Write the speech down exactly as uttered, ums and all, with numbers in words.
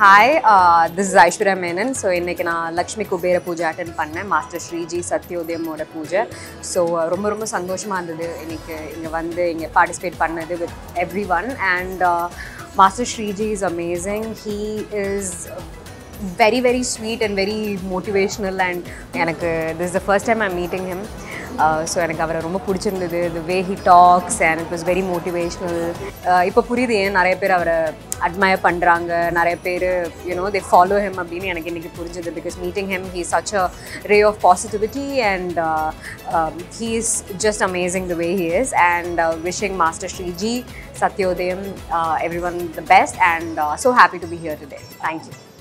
Hi, uh, this is Iswarya Menon. So, I am Lakshmi Kubera Puja attend panna Master Sri Ji Satyodhya Moda Puja. So, romba romba sandoshama irundhathu enikku inga vande inga participate pannadhu with everyone, and uh, Master Sri Ji is amazing. He is very very sweet and very motivational, and enakku this is the first time I am meeting him. Uh, so, I the way he talks, and it was very motivational. Admire, you know, they follow him because meeting him, he's such a ray of positivity, and uh, um, he is just amazing the way he is. And uh, wishing Master Sri Ji Satyodhayam, uh, everyone the best, and uh, so happy to be here today. Thank you.